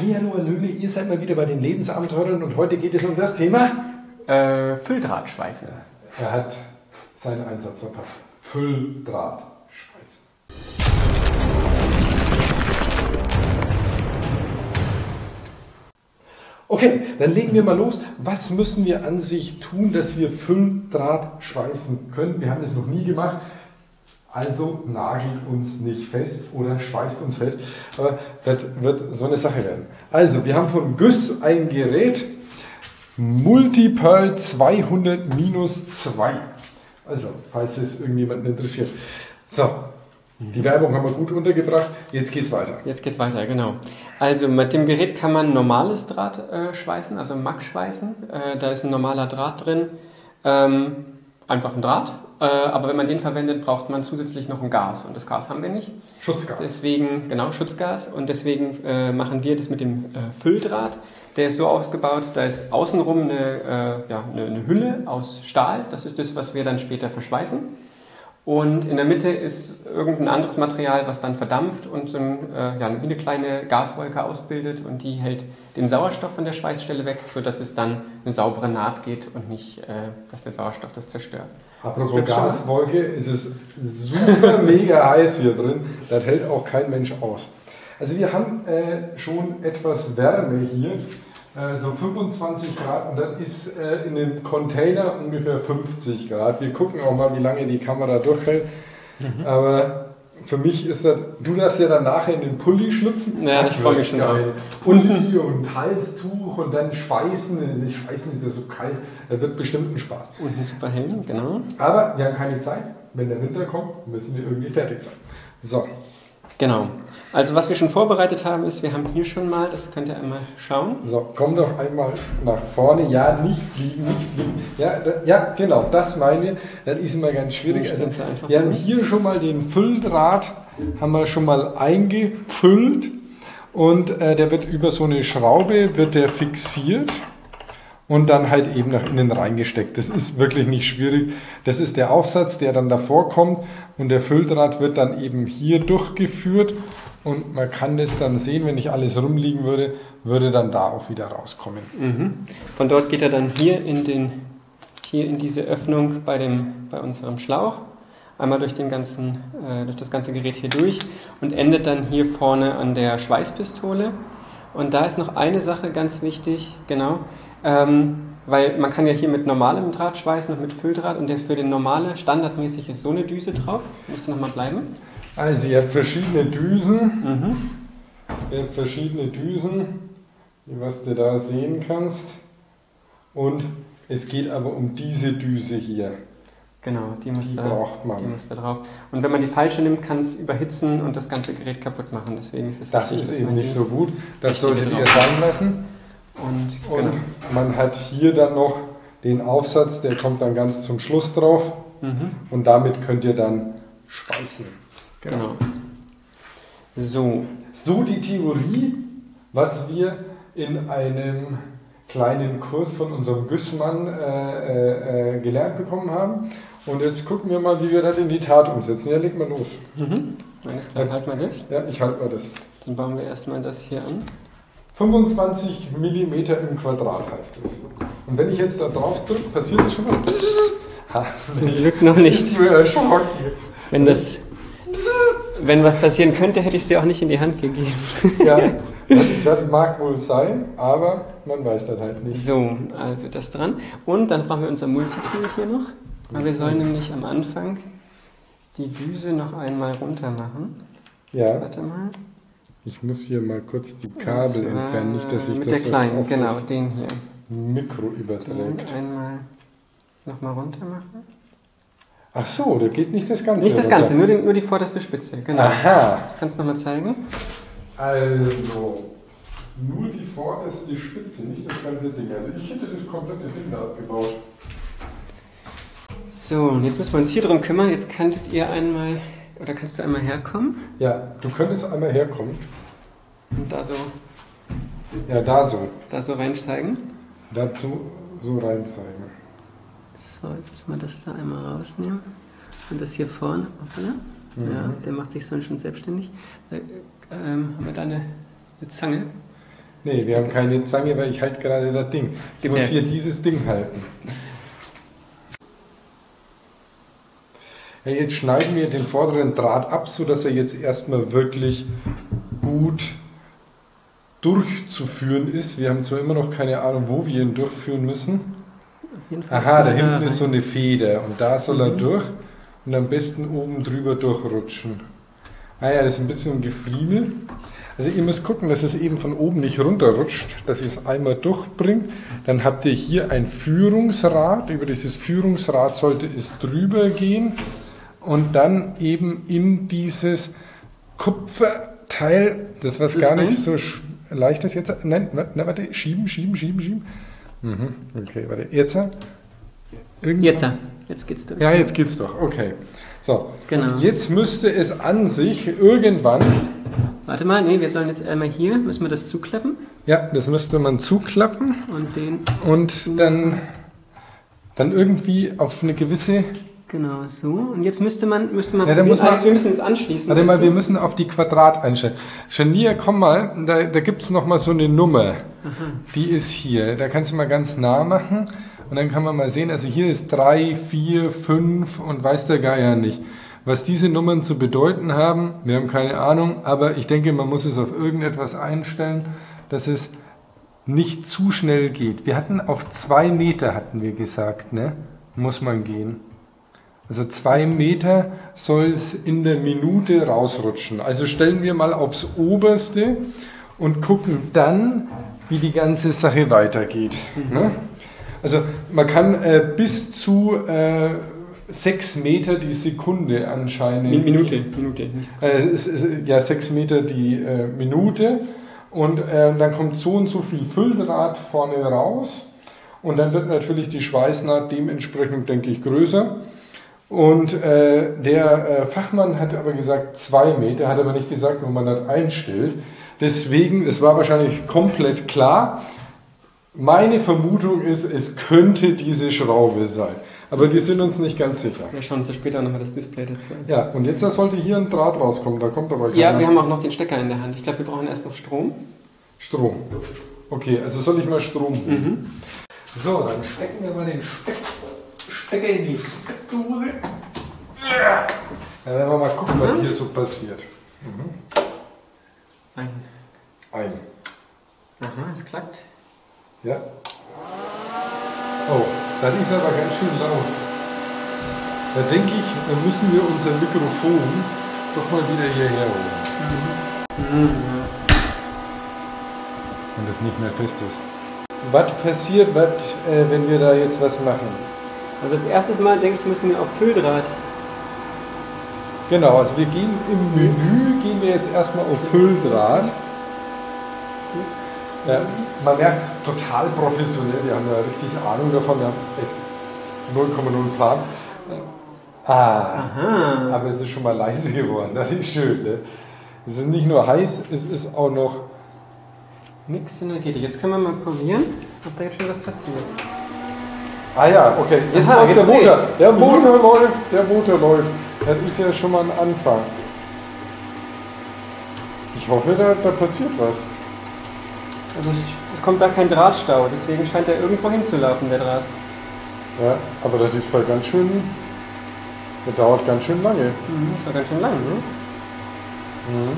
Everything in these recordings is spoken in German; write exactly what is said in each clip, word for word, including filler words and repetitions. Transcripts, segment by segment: Halli, hallo, hallöle, ihr seid mal wieder bei den Lebensabenteurern und heute geht es um das Thema äh, Fülldrahtschweißen. Er hat seinen Einsatz verpasst. Fülldrahtschweißen. Okay, dann legen wir mal los. Was müssen wir an sich tun, dass wir Fülldraht schweißen können? Wir haben das noch nie gemacht. Also nagelt uns nicht fest oder schweißt uns fest. Aber das wird so eine Sache werden. Also, wir haben von Güss ein Gerät. Multipearl zweihundert minus zwei. Also, falls es irgendjemanden interessiert. So. Die Werbung haben wir gut untergebracht, jetzt geht's weiter. Jetzt geht's weiter, genau. Also mit dem Gerät kann man normales Draht äh, schweißen, also Mack schweißen. Äh, da ist ein normaler Draht drin, ähm, einfach ein Draht. Äh, aber wenn man den verwendet, braucht man zusätzlich noch ein Gas und das Gas haben wir nicht. Schutzgas. Deswegen, genau, Schutzgas. Und deswegen äh, machen wir das mit dem äh, Fülldraht. Der ist so ausgebaut, da ist außenrum eine, äh, ja, eine, eine Hülle aus Stahl. Das ist das, was wir dann später verschweißen. Und in der Mitte ist irgendein anderes Material, was dann verdampft und so ein, äh, ja, wie eine kleine Gaswolke ausbildet und die hält den Sauerstoff von der Schweißstelle weg, sodass es dann eine saubere Naht geht und nicht, äh, dass der Sauerstoff das zerstört. Apropos Gaswolke, ist es super mega heiß hier drin, das hält auch kein Mensch aus. Also wir haben äh, schon etwas Wärme hier, äh, so fünfundzwanzig Grad, und das ist äh, in dem Container ungefähr fünfzig Grad. Wir gucken auch mal, wie lange die Kamera durchhält, mhm. aber für mich ist das, du darfst ja dann nachher in den Pulli schlüpfen. Ja, das ich freue mich schon auf. Pulli und Halstuch und dann schweißen, nicht schweißen, ist ja so kalt, das wird bestimmt ein Spaß. Und ein super Helm, genau. Aber wir haben keine Zeit, wenn der Winter kommt, müssen wir irgendwie fertig sein. So. Genau. Also was wir schon vorbereitet haben ist, wir haben hier schon mal, das könnt ihr einmal schauen. So, komm doch einmal nach vorne. Ja, nicht fliegen, nicht fliegen. Ja, da, ja genau, das meine ich. Das ist immer ganz schwierig. Also, wir haben hier schon mal den Fülldraht, haben wir schon mal eingefüllt. Und äh, der wird über so eine Schraube, wird der fixiert. Und dann halt eben nach innen reingesteckt. Das ist wirklich nicht schwierig. Das ist der Aufsatz, der dann davor kommt. Und der Fülldraht wird dann eben hier durchgeführt. Und man kann das dann sehen, wenn nicht alles rumliegen würde, würde dann da auch wieder rauskommen. Mhm. Von dort geht er dann hier in, den, hier in diese Öffnung bei, dem, bei unserem Schlauch. Einmal durch, den ganzen, äh, durch das ganze Gerät hier durch. Und endet dann hier vorne an der Schweißpistole. Und da ist noch eine Sache ganz wichtig, genau. Ähm, weil man kann ja hier mit normalem Draht schweißen und mit Fülldraht, und der für den normale standardmäßig ist so eine Düse drauf. Musst du nochmal bleiben? Also ihr habt verschiedene Düsen. Mhm. Ihr habt verschiedene Düsen, was du da sehen kannst. Und es geht aber um diese Düse hier. Genau, die muss, die da, braucht man. Die muss da drauf. Und wenn man die falsche nimmt, kann es überhitzen und das ganze Gerät kaputt machen. Deswegen ist es das wichtig, ist dass eben man nicht so gut. Das solltet ihr sein lassen. Und, genau. Und man hat hier dann noch den Aufsatz, der kommt dann ganz zum Schluss drauf, mhm. und damit könnt ihr dann schweißen. Genau. genau. So. So die Theorie, was wir in einem kleinen Kurs von unserem Güßmann äh, äh, gelernt bekommen haben. Und jetzt gucken wir mal, wie wir das in die Tat umsetzen. Ja, leg mal los. Mhm. Alles klar, halt mal das. Ja, ich halte mal das. Dann bauen wir erstmal das hier an. fünfundzwanzig Millimeter im Quadrat heißt es. Und wenn ich jetzt da drauf drücke, passiert das schon was? Pssst. Ha, zum Glück noch nicht. Wenn, das, wenn was passieren könnte, hätte ich es dir auch nicht in die Hand gegeben. Ja, das, das mag wohl sein, aber man weiß dann halt nicht. So, also das dran. Und dann brauchen wir unser Multitool hier noch. Weil wir sollen nämlich am Anfang die Düse noch einmal runter machen. Ja. Warte mal. Ich muss hier mal kurz die Kabel entfernen, nicht dass ich mit das... Mit der kleinen, genau, den hier. Mikro überträgt. Den einmal nochmal runter machen. Ach so, da geht nicht das Ganze. Nicht das Ganze, nur, den, nur die vorderste Spitze, genau. Aha. Das kannst du nochmal zeigen. Also, nur die vorderste Spitze, nicht das ganze Ding. Also ich hätte das komplette Ding da abgebaut. So, und jetzt müssen wir uns hier drum kümmern. Jetzt könntet ihr einmal... Oder kannst du einmal herkommen? Ja, du könntest einmal herkommen. Und da so. Ja, da so. Da so reinsteigen. Dazu so reinsteigen. So, jetzt müssen wir das da einmal rausnehmen. Und das hier vorne. Mhm. Ja, der macht sich sonst schon selbstständig. Da, ähm, haben wir da eine, eine Zange. Nee, wir haben keine Zange, weil ich halte gerade das Ding. Ich muss hier dieses Ding halten. Ja, jetzt schneiden wir den vorderen Draht ab, sodass er jetzt erstmal wirklich gut durchzuführen ist. Wir haben zwar immer noch keine Ahnung, wo wir ihn durchführen müssen. Aha, da hinten ist so eine Feder und da soll er durch und am besten oben drüber durchrutschen. Ah ja, das ist ein bisschen Gefliemel. Also ihr müsst gucken, dass es eben von oben nicht runterrutscht, dass ihr es einmal durchbringt. Dann habt ihr hier ein Führungsrad. Über dieses Führungsrad sollte es drüber gehen und dann eben in dieses Kupferteil, das was gar nicht so leicht ist jetzt. Nein, warte, schieben, schieben, schieben, schieben. Mhm, okay, warte, jetzt? Irgendwann? Jetzt, jetzt geht's durch. Ja, jetzt geht's durch, okay. So, genau. Und jetzt müsste es an sich irgendwann... Warte mal, nee, wir sollen jetzt einmal hier, müssen wir das zuklappen? Ja, das müsste man zuklappen. Und den... Und dann, dann irgendwie auf eine gewisse... Genau, so. Und jetzt müsste man... müsste man, ja, dann muss man also, wir müssen es anschließen. Warte mal, wir müssen auf die Quadrat einstellen. Scharnier, komm mal, da, da gibt es nochmal so eine Nummer. Aha. Die ist hier. Da kannst du mal ganz nah machen. Und dann kann man mal sehen, also hier ist drei, vier, fünf und weiß der Geier nicht. Was diese Nummern zu bedeuten haben, wir haben keine Ahnung, aber ich denke, man muss es auf irgendetwas einstellen, dass es nicht zu schnell geht. Wir hatten auf zwei Meter, hatten wir gesagt, ne? Muss man gehen. Also zwei Meter soll es in der Minute rausrutschen. Also stellen wir mal aufs Oberste und gucken dann, wie die ganze Sache weitergeht. Mhm. Ne? Also man kann äh, bis zu äh, sechs Meter die Sekunde anscheinend... Minute. Minute. Äh, es ist, ja, sechs Meter die äh, Minute. Und äh, dann kommt so und so viel Fülldraht vorne raus. Und dann wird natürlich die Schweißnaht dementsprechend, denke ich, größer. Und äh, der äh, Fachmann hat aber gesagt zwei Meter, hat aber nicht gesagt, wo man das einstellt. Deswegen, das war wahrscheinlich komplett klar. Meine Vermutung ist, es könnte diese Schraube sein. Aber wir sind uns nicht ganz sicher. Wir schauen uns ja später nochmal das Display dazu an. Ja, und jetzt sollte hier ein Draht rauskommen, da kommt aber keiner. Ja, wir haben auch noch den Stecker in der Hand. Ich glaube, wir brauchen erst noch Strom. Strom. Okay, also soll ich mal Strom holen? Mhm. So, dann stecken wir mal den Steck. Stecker in die Steckdose. Ja, dann werden wir mal gucken, was hier so passiert. Mhm. Ein. Ein. Aha, es klackt. Ja. Oh, das ist aber ganz schön laut. Da denke ich, dann müssen wir unser Mikrofon doch mal wieder hierher holen. Mhm. Mhm. Wenn das nicht mehr fest ist. Was passiert, was, äh, wenn wir da jetzt was machen? Also als erstes Mal, denke ich, müssen wir auf Fülldraht. Genau, also wir gehen im Menü, gehen wir jetzt erstmal auf Fülldraht. Ja, man merkt, total professionell, wir haben ja richtig Ahnung davon, wir haben echt null Komma null Plan. Ah, aha. Aber es ist schon mal leise geworden, das ist schön. Ne? Es ist nicht nur heiß, es ist auch noch... Nix Energetik. Jetzt können wir mal probieren, ob da jetzt schon was passiert. Ah ja, okay, jetzt Aha, läuft jetzt der Motor. Dreht. Der Motor mhm. läuft, der Motor läuft. Das ist ja schon mal ein Anfang. Ich hoffe, da, da passiert was. Also es kommt da kein Drahtstau, deswegen scheint er irgendwo hinzulaufen, der Draht. Ja, aber das ist voll ganz schön... Das dauert ganz schön lange. Mhm, das war ganz schön lang, ne? Mhm.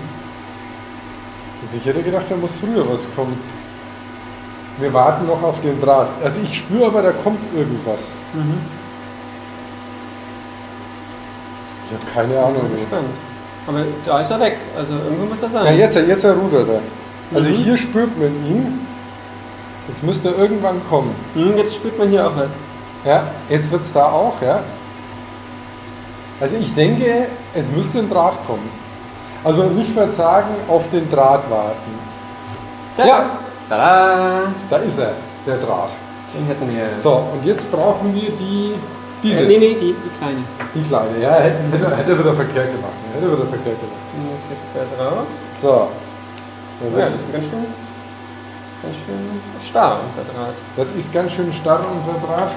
Also ich hätte gedacht, da muss früher was kommen. Wir warten noch auf den Draht. Also ich spüre aber, da kommt irgendwas. Mhm. Ich habe keine Ahnung. Ich bin gespannt. Aber da ist er weg. Also irgendwo muss er sein. Ja, jetzt, jetzt rudert er. Also mhm. hier spürt man ihn. Jetzt müsste er irgendwann kommen. Mhm, jetzt spürt man hier auch was. Ja, jetzt wird es da auch, ja. Also ich denke, es müsste ein Draht kommen. Also nicht verzagen, auf den Draht warten. Ja. ja. Tada. Da ist er, der Draht. Den hätten wir. So, und jetzt brauchen wir die... Diese. Äh, nee, nee, die, die kleine. Die kleine, ja, hätte, hätte wieder verkehrt gemacht. Hätte wieder verkehrt gemacht. Die muss jetzt da drauf. So. Dann ja, das ist ganz schön, ist ganz schön starr, unser Draht. Das ist ganz schön starr, unser Draht.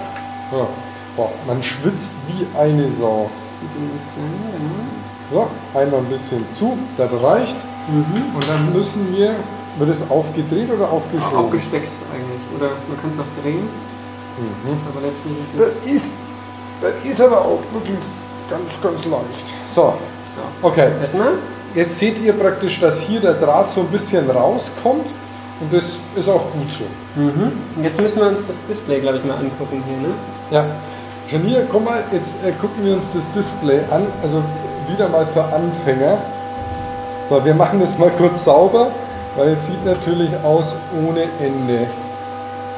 So. Boah, man schwitzt wie eine Sau. So, einmal ein bisschen zu, das reicht. Mhm. Und dann müssen wir... Wird es aufgedreht oder aufgeschoben? Aufgesteckt eigentlich. Oder man kann es noch drehen. Mhm. Aber letztlich ist es. Das ist, das ist aber auch wirklich ganz, ganz leicht. So. so. Okay. Das hätten wir. Jetzt seht ihr praktisch, dass hier der Draht so ein bisschen rauskommt. Und das ist auch gut so. Mhm. Und jetzt müssen wir uns das Display, glaube ich, mal angucken hier, ne? Ja. Janine, komm mal, jetzt äh, gucken wir uns das Display an. Also wieder mal für Anfänger. So, wir machen das mal kurz sauber, weil es sieht natürlich aus ohne Ende.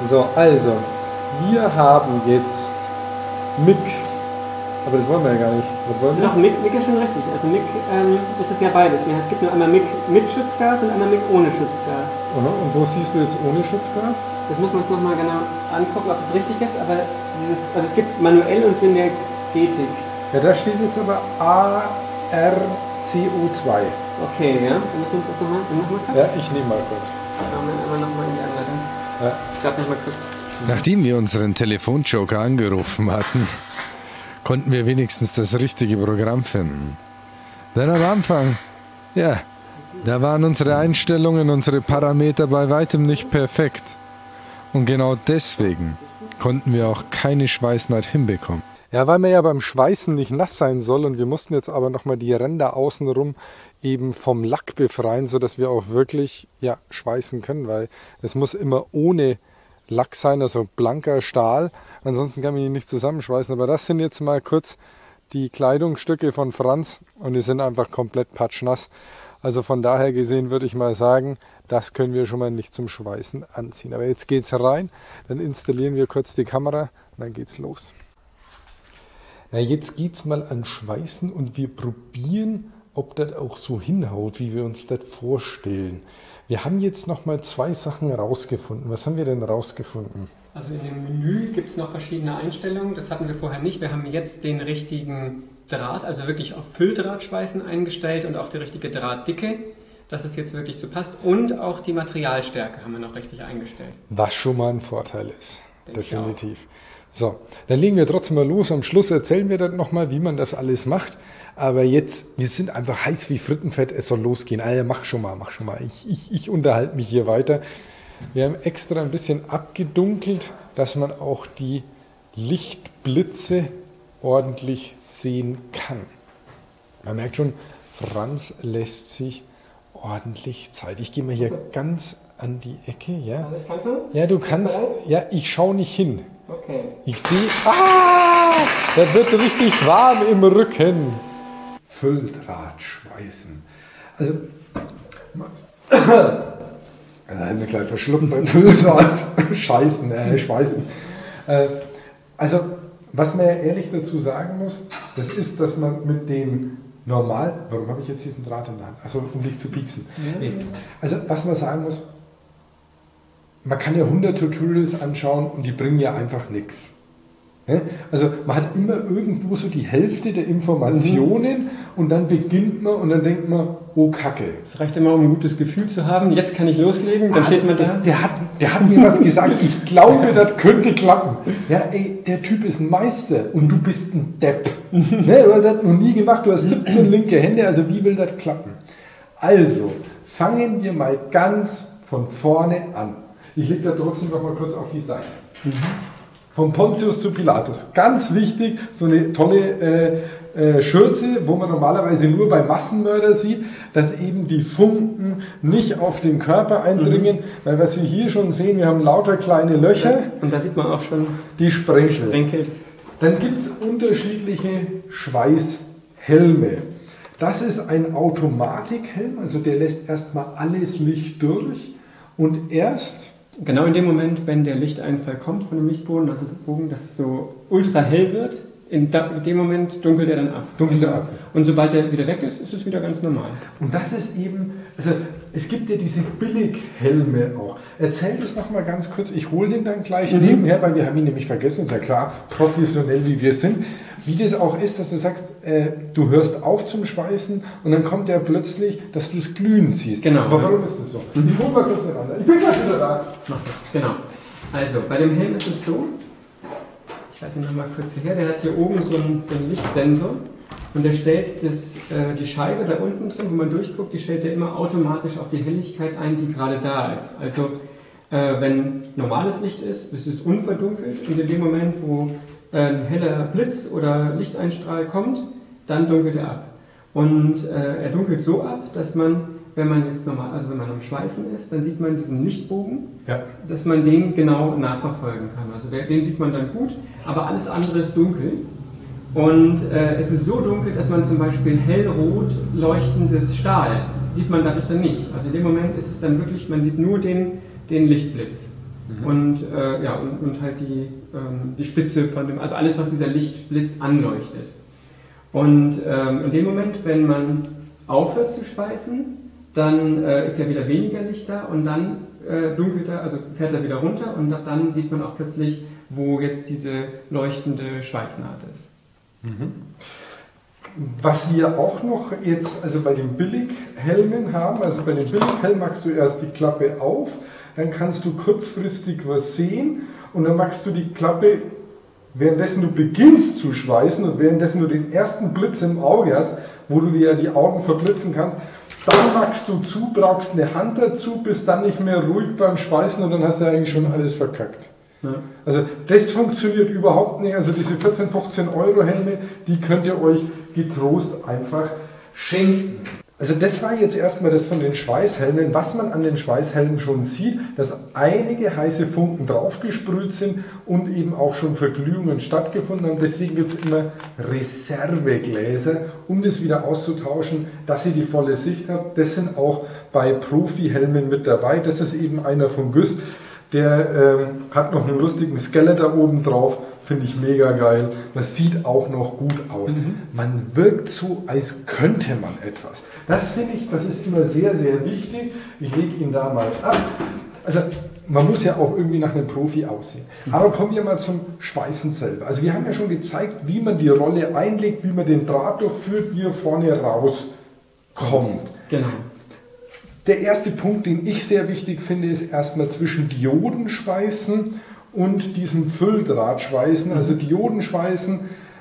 So, also, wir haben jetzt Mic. Aber das wollen wir ja gar nicht. Was wollen wir? Doch, Mic, Mic ist schon richtig. Also Mic ähm, ist es ja beides. Es gibt nur einmal Mic mit Schutzgas und einmal Mic ohne Schutzgas. Aha. Und wo siehst du jetzt ohne Schutzgas? Das muss man uns nochmal genau angucken, ob das richtig ist. Aber dieses, also es gibt manuell und Synergetik. Ja, da steht jetzt aber A R C O zwei. Okay, ja, dann müssen wir uns das nochmal noch kurz. Ja, ich nehme mal kurz. Schauen wir aber nochmal in die Anleitung. Ja. Ich glaube nochmal kurz. Nachdem wir unseren Telefonjoker angerufen hatten, konnten wir wenigstens das richtige Programm finden. Denn am Anfang, ja, da waren unsere Einstellungen, unsere Parameter bei weitem nicht perfekt. Und genau deswegen konnten wir auch keine Schweißnaht hinbekommen. Ja, weil man ja beim Schweißen nicht nass sein soll, und wir mussten jetzt aber nochmal die Ränder außenrum eben vom Lack befreien, sodass wir auch wirklich ja, schweißen können, weil es muss immer ohne Lack sein, also blanker Stahl, ansonsten kann man ihn nicht zusammenschweißen. Aber das sind jetzt mal kurz die Kleidungsstücke von Franz und die sind einfach komplett patschnass. Also von daher gesehen würde ich mal sagen, das können wir schon mal nicht zum Schweißen anziehen. Aber jetzt geht's rein, dann installieren wir kurz die Kamera und dann geht's los. Ja, jetzt geht's mal an Schweißen und wir probieren, ob das auch so hinhaut, wie wir uns das vorstellen. Wir haben jetzt noch mal zwei Sachen rausgefunden. Was haben wir denn rausgefunden? Also in dem Menü gibt es noch verschiedene Einstellungen. Das hatten wir vorher nicht. Wir haben jetzt den richtigen Draht, also wirklich auf Fülldrahtschweißen eingestellt und auch die richtige Drahtdicke, dass es jetzt wirklich so passt. Und auch die Materialstärke haben wir noch richtig eingestellt. Was schon mal ein Vorteil ist, denke definitiv. So, dann legen wir trotzdem mal los. Am Schluss erzählen wir dann nochmal, wie man das alles macht. Aber jetzt, wir sind einfach heiß wie Frittenfett, es soll losgehen. Ah ja, mach schon mal, mach schon mal. Ich, ich, ich unterhalte mich hier weiter. Wir haben extra ein bisschen abgedunkelt, dass man auch die Lichtblitze ordentlich sehen kann. Man merkt schon, Franz lässt sich ordentlich Zeit. Ich gehe mal hier ganz an die Ecke. Ja, ja du kannst, ja, ich schaue nicht hin. Okay. Ich sehe, ah, das wird richtig warm im Rücken. Fülldraht schweißen. Also, da haben wir gleich verschluckt beim Fülldraht scheißen, äh, schweißen. Äh, also, was man ja ehrlich dazu sagen muss, das ist, dass man mit dem normal, warum habe ich jetzt diesen Draht in der Hand? Also, um dich zu pieksen. Ja. Also, was man sagen muss, man kann ja hundert Tutorials anschauen und die bringen ja einfach nichts. Also man hat immer irgendwo so die Hälfte der Informationen mhm. und dann beginnt man und dann denkt man, oh Kacke. Es reicht immer, um ein gutes Gefühl zu haben, jetzt kann ich loslegen, dann ah, steht man da. Der, der, hat, der hat mir was gesagt, ich glaube, das könnte klappen. Ja ey, der Typ ist ein Meister und du bist ein Depp. Ne? Du hast das noch nie gemacht, du hast siebzehn linke Hände, also wie will das klappen? Also, fangen wir mal ganz von vorne an. Ich lege da trotzdem noch mal kurz auf die Seite. Mhm. Vom Pontius zu Pilatus. Ganz wichtig, so eine tolle äh, äh, Schürze, wo man normalerweise nur bei Massenmörder sieht, dass eben die Funken nicht auf den Körper eindringen. Mhm. Weil was wir hier schon sehen, wir haben lauter kleine Löcher. Und da sieht man auch schon die Sprengel. Sprengel. Dann gibt es unterschiedliche Schweißhelme. Das ist ein Automatikhelm, also der lässt erstmal alles Licht durch und erst... Genau in dem Moment, wenn der Lichteinfall kommt von dem Lichtbogen, dass es, dass es so ultra hell wird, in dem Moment dunkelt er dann ab. Dunkelt er ab. Und sobald er wieder weg ist, ist es wieder ganz normal. Und das ist eben, also es gibt ja diese Billighelme auch. Erzähl das nochmal ganz kurz, ich hole den dann gleich mhm. nebenher, weil wir haben ihn nämlich vergessen, ist ja klar, professionell wie wir sind. Wie das auch ist, dass du sagst, äh, du hörst auf zum Schweißen und dann kommt der plötzlich, dass du es glühen siehst. Genau. Aber warum ist das so? Mhm. Ich hole mal kurz den anderen. Ich bin gleich wieder da. Mach das. Genau. Also, bei dem Helm ist es so, ich halte ihn nochmal kurz hierher, der hat hier oben so einen, so einen Lichtsensor Und er stellt das, äh, die Scheibe da unten drin, wo man durchguckt, die stellt er immer automatisch auf die Helligkeit ein, die gerade da ist. Also äh, wenn normales Licht ist, ist es unverdunkelt, und in dem Moment, wo äh, ein heller Blitz oder Lichteinstrahl kommt, dann dunkelt er ab. Und äh, er dunkelt so ab, dass man, wenn man jetzt normal, also wenn man am Schweißen ist, dann sieht man diesen Lichtbogen, ja, dass man den genau nachverfolgen kann. Also den sieht man dann gut, aber alles andere ist dunkel. Und äh, es ist so dunkel, dass man zum Beispiel hellrot leuchtendes Stahl sieht man dadurch dann nicht. Also in dem Moment ist es dann wirklich, man sieht nur den, den Lichtblitz, mhm, und, äh, ja, und, und halt die, ähm, die Spitze von dem, also alles, was dieser Lichtblitz anleuchtet. Und ähm, in dem Moment, wenn man aufhört zu schweißen, dann äh, ist ja wieder weniger Licht da, und dann äh, dunkelt er, also fährt er wieder runter, und dann sieht man auch plötzlich, wo jetzt diese leuchtende Schweißnaht ist. Was wir auch noch jetzt, also bei den Billighelmen haben, also bei den Billighelmen machst du erst die Klappe auf, dann kannst du kurzfristig was sehen, und dann machst du die Klappe, währenddessen du beginnst zu schweißen und währenddessen du den ersten Blitz im Auge hast, wo du dir ja die Augen verblitzen kannst, dann machst du zu, brauchst eine Hand dazu, bist dann nicht mehr ruhig beim Schweißen, und dann hast du eigentlich schon alles verkackt. Also das funktioniert überhaupt nicht, also diese vierzehn, fünfzehn Euro Helme, die könnt ihr euch getrost einfach schenken. Also das war jetzt erstmal das von den Schweißhelmen, was man an den Schweißhelmen schon sieht, dass einige heiße Funken draufgesprüht sind und eben auch schon Verglühungen stattgefunden haben. Deswegen gibt es immer Reservegläser, um das wieder auszutauschen, dass ihr die volle Sicht habt. Das sind auch bei Profi-Helmen mit dabei, das ist eben einer von Güss. Der ähm, hat noch einen lustigen Skelett da oben drauf, finde ich mega geil. Das sieht auch noch gut aus. Mhm. Man wirkt so, als könnte man etwas. Das finde ich, das ist immer sehr, sehr wichtig. Ich lege ihn da mal ab. Also man muss ja auch irgendwie nach einem Profi aussehen. Mhm. Aber kommen wir mal zum Schweißen selber. Also wir haben ja schon gezeigt, wie man die Rolle einlegt, wie man den Draht durchführt, wie er vorne rauskommt. Genau. Der erste Punkt, den ich sehr wichtig finde, ist erstmal zwischen Diodenschweißen und diesem Fülldrahtschweißen. Also Diodenschweißen,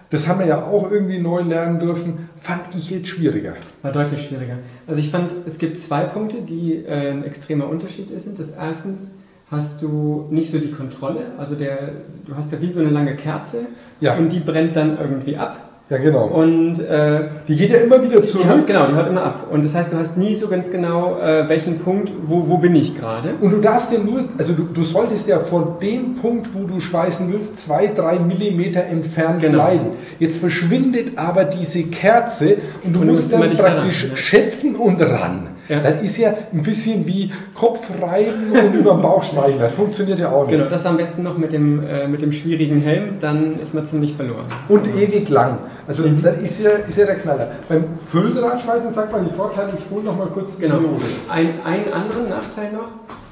das haben wir ja auch irgendwie neu lernen dürfen, fand ich jetzt schwieriger. War deutlich schwieriger. Also ich fand, es gibt zwei Punkte, die äh, ein extremer Unterschied sind. Das erstens hast du nicht so die Kontrolle, also der, du hast ja wie so eine lange Kerze, ja, und die brennt dann irgendwie ab. Ja, genau. Und, äh, die geht ja immer wieder zurück. Die hat, genau, die hört immer ab. Und das heißt, du hast nie so ganz genau, äh, welchen Punkt, wo, wo bin ich gerade. Und du darfst ja nur, also du, du solltest ja von dem Punkt, wo du schweißen willst, zwei, drei Millimeter entfernt, genau, bleiben. Jetzt verschwindet aber diese Kerze, und du und musst du dann praktisch ran, schätzen und ran. Ja. Das ist ja ein bisschen wie Kopf reiben und über den Bauch schweigen. Das funktioniert ja auch nicht. Genau, das am besten noch mit dem, äh, mit dem schwierigen Helm, dann ist man ziemlich verloren. Und also ewig lang. Also mhm, das ist ja, ist ja der Knaller. Beim Fülldrahtschweißen sagt man die Vorteile, ich hole noch mal kurz die, genau, Diode. Ein, einen anderen Nachteil noch,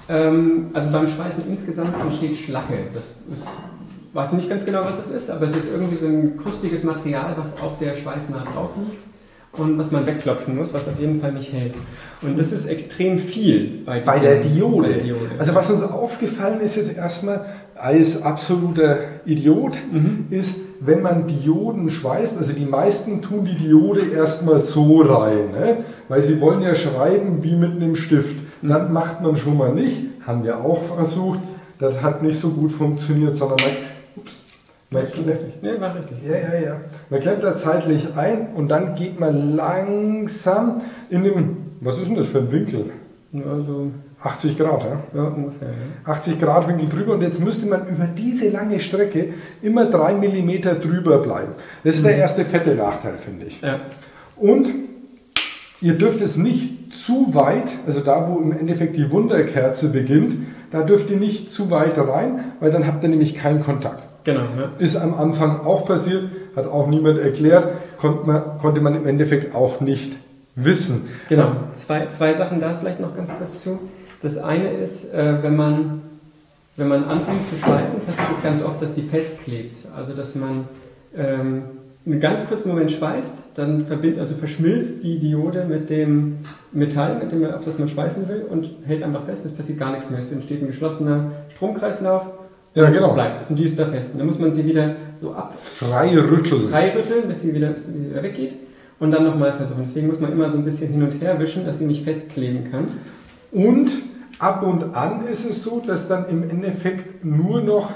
ähm, also beim Schweißen insgesamt entsteht Schlacke. Das ist, weiß nicht ganz genau, was es ist, aber es ist irgendwie so ein krustiges Material, was auf der Schweißnaht drauf liegt und was man wegklopfen muss, was auf jeden Fall nicht hält. Und das ist extrem viel bei, bei der Diode. Bei der Diode. Also was uns aufgefallen ist jetzt erstmal als absoluter Idiot, mhm, ist, wenn man Dioden schweißt, also die meisten tun die Diode erstmal so rein, ne? Weil sie wollen ja schreiben wie mit einem Stift. Mhm. Das macht man schon mal nicht, haben wir auch versucht, das hat nicht so gut funktioniert, sondern man, ups, man klemmt, nee, war richtig. Ja, ja, ja. Man klemmt da zeitlich ein und dann geht man langsam in den, was ist denn das für ein Winkel? Also achtzig Grad, ja? Ja, ungefähr. Ja. achtzig Grad Winkel drüber, und jetzt müsste man über diese lange Strecke immer drei Millimeter drüber bleiben. Das ist der erste fette Nachteil, finde ich. Ja. Und ihr dürft es nicht zu weit, also da, wo im Endeffekt die Wunderkerze beginnt, da dürft ihr nicht zu weit rein, weil dann habt ihr nämlich keinen Kontakt. Genau. Ja. Ist am Anfang auch passiert, hat auch niemand erklärt, konnte man, konnte man im Endeffekt auch nicht wissen. Genau. Ja. Zwei, zwei Sachen da vielleicht noch ganz kurz zu. Das eine ist, äh, wenn man, wenn man anfängt zu schweißen, passiert es ganz oft, dass die festklebt. Also dass man ähm, einen ganz kurzen Moment schweißt, dann verbind, also verschmilzt die Diode mit dem Metall, mit dem, auf das man schweißen will, und hält einfach fest, es passiert gar nichts mehr. Es entsteht ein geschlossener Stromkreislauf, ja, und, genau, das bleibt, und die ist da fest. Und dann muss man sie wieder so ab frei rütteln, frei rütteln, bis sie wieder, bis sie wieder weggeht. und dann nochmal versuchen. Deswegen muss man immer so ein bisschen hin und her wischen, dass sie nicht festkleben kann. Und ab und an ist es so, dass dann im Endeffekt nur noch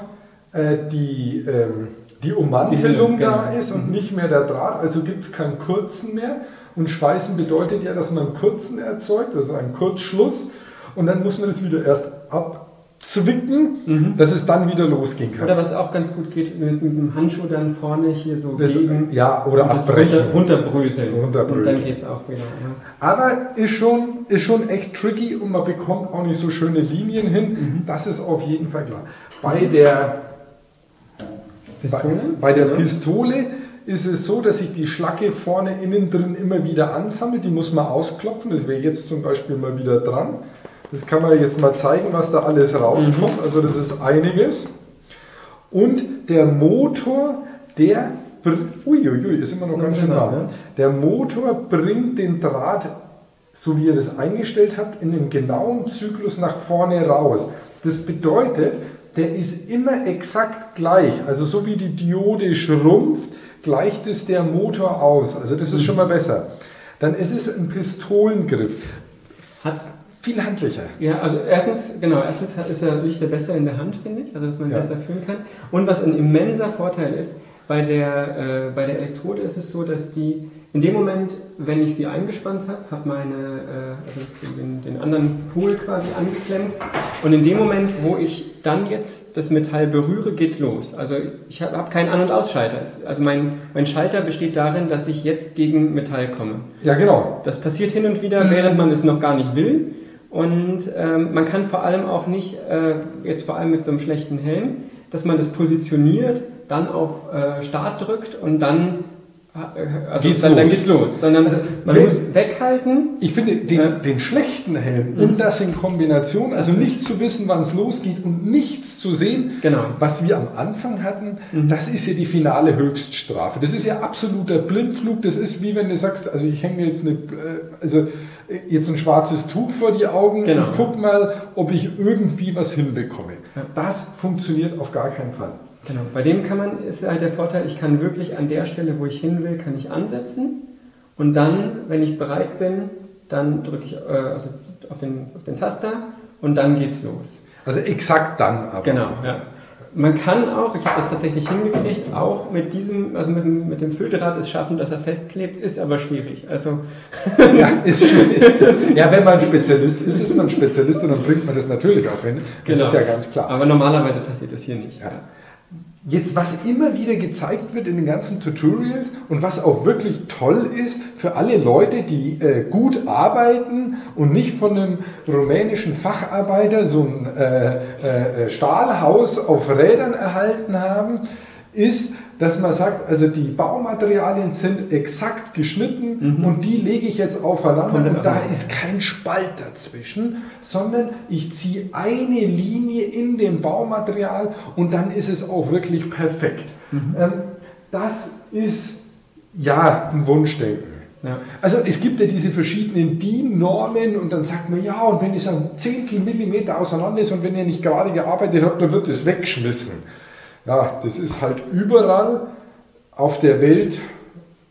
äh, die, ähm, die Ummantelung die Hülle, da genau. ist und nicht mehr der Draht. Also gibt es keinen Kurzen mehr. Und Schweißen bedeutet ja, dass man einen Kurzen erzeugt, also einen Kurzschluss. Und dann muss man das wieder erst abzwicken, mhm. dass es dann wieder losgehen kann. Oder was auch ganz gut geht, mit, mit dem Handschuh dann vorne hier so das, gegen. Ja, oder und abbrechen. Das runter, runterbröseln. runterbröseln. Und dann geht es auch wieder. Ja. Aber ist schon, ist schon echt tricky und man bekommt auch nicht so schöne Linien hin. Mhm. Das ist auf jeden Fall klar. Bei der Pistole, bei, bei der ja. Pistole ist es so, dass sich die Schlacke vorne innen drin immer wieder ansammelt. Die muss man ausklopfen. Das wäre jetzt zum Beispiel mal wieder dran. Das kann man jetzt mal zeigen, was da alles rauskommt. Mhm. Also das ist einiges. Und der Motor, der... Uiuiui, ist immer noch ganz schön nah. Ne? Der Motor bringt den Draht, so wie ihr das eingestellt habt, in einem genauen Zyklus nach vorne raus. Das bedeutet, der ist immer exakt gleich. Also so wie die Diode schrumpft, gleicht es der Motor aus. Also das ist mhm. schon mal besser. Dann ist es ein Pistolengriff. Hat viel handlicher. Ja, also erstens, genau, erstens ist er, liegt er besser in der Hand, finde ich, also dass man ja. besser fühlen kann. Und was ein immenser Vorteil ist, bei der, äh, bei der Elektrode ist es so, dass die in dem Moment, wenn ich sie eingespannt habe, habe meine, äh, also den, den anderen Pool quasi angeklemmt und in dem Moment, wo ich dann jetzt das Metall berühre, geht's los. Also ich habe hab keinen An- und Ausschalter. Also mein, mein Schalter besteht darin, dass ich jetzt gegen Metall komme. Ja, genau. Das passiert hin und wieder, während man es noch gar nicht will. Und ähm, man kann vor allem auch nicht, äh, jetzt vor allem mit so einem schlechten Helm, dass man das positioniert, dann auf äh, Start drückt und dann, äh, also geht's, dann, los. dann geht's los. Sondern also, man wenn, muss weghalten. Ich finde den, äh, den schlechten Helm mh. und das in Kombination, also nicht zu wissen, wann es losgeht und nichts zu sehen, genau. was wir am Anfang hatten, mh. das ist ja die finale Höchststrafe. Das ist ja absoluter Blindflug. Das ist wie wenn du sagst, also ich hänge mir jetzt eine... Äh, also, jetzt ein schwarzes Tuch vor die Augen genau. und guck mal, ob ich irgendwie was hinbekomme. Ja. Das funktioniert auf gar keinen Fall. Genau. Bei dem kann man, ist halt der Vorteil, ich kann wirklich an der Stelle, wo ich hin will, kann ich ansetzen und dann, wenn ich bereit bin, dann drücke ich äh, also auf, den, auf den Taster und dann geht's los. Also exakt dann aber. Genau, ja. Man kann auch, ich habe das tatsächlich hingekriegt, auch mit diesem, also mit, mit dem Fülldraht es schaffen, dass er festklebt, ist aber schwierig. Also ja, ist schwierig. Ja, wenn man Spezialist ist, ist man Spezialist und dann bringt man das natürlich auch hin. Das genau. ist ja ganz klar. Aber normalerweise passiert das hier nicht. Ja. Ja. Jetzt, was immer wieder gezeigt wird in den ganzen Tutorials und was auch wirklich toll ist für alle Leute, die äh, gut arbeiten und nicht von einem rumänischen Facharbeiter so ein äh, äh, Stahlhaus auf Rädern erhalten haben, ist, dass man sagt, also die Baumaterialien sind exakt geschnitten mhm. und die lege ich jetzt aufeinander und da ist kein Spalt dazwischen, sondern ich ziehe eine Linie in dem Baumaterial und dann ist es auch wirklich perfekt. Mhm. Ähm, das ist ja ein Wunschdenken. Ja. Also es gibt ja diese verschiedenen D I N-Normen und dann sagt man, ja, und wenn es ein Zehntel Millimeter auseinander ist und wenn ihr nicht gerade gearbeitet habt, dann wird es weggeschmissen. Ja, das ist halt überall auf der Welt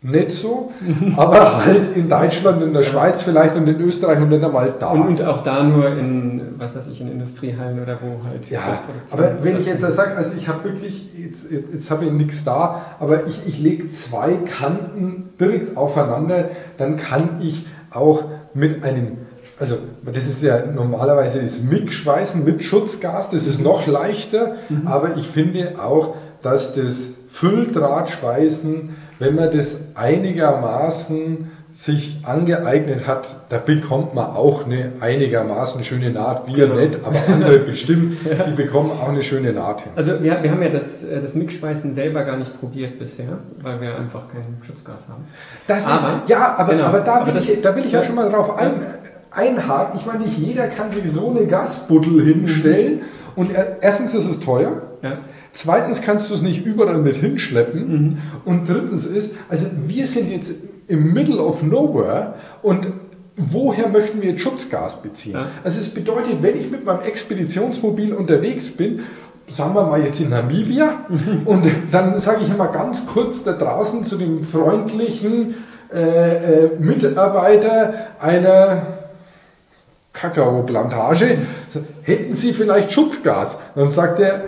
nicht so, aber halt in Deutschland, in der Schweiz vielleicht und in Österreich und in der Wald da. Und, und auch da nur in, was weiß ich, in Industriehallen oder wo halt. Ja, aber wenn ich jetzt sage, also ich habe wirklich, jetzt, jetzt habe ich nichts da, aber ich, ich lege zwei Kanten direkt aufeinander, dann kann ich auch mit einem, also das ist ja normalerweise das Mischweißen mit Schutzgas, das ist noch leichter, mhm. aber ich finde auch, dass das Fülldrahtschweißen, wenn man das einigermaßen sich angeeignet hat, da bekommt man auch eine einigermaßen schöne Naht. Wir genau. nicht, aber andere bestimmt, ja. die bekommen auch eine schöne Naht hin. Also wir, wir haben ja das, das Mischweißen selber gar nicht probiert bisher, weil wir einfach kein Schutzgas haben. Das aber, ist, ja, aber, genau, aber, da, aber will das, ich, da will ich ja schon mal drauf ein. Ja. Einhaken. Ich meine, nicht jeder kann sich so eine Gasbuddel hinstellen. Mhm. Und erstens ist es teuer. Ja. Zweitens kannst du es nicht überall mit hinschleppen. Mhm. Und drittens ist, also wir sind jetzt im Middle of Nowhere und woher möchten wir jetzt Schutzgas beziehen? Ja. Also es bedeutet, wenn ich mit meinem Expeditionsmobil unterwegs bin, sagen wir mal jetzt in Namibia, mhm. und dann sage ich mal ganz kurz da draußen zu dem freundlichen äh, äh, Mitarbeiter einer Kakaoplantage, hätten Sie vielleicht Schutzgas? Dann sagt er,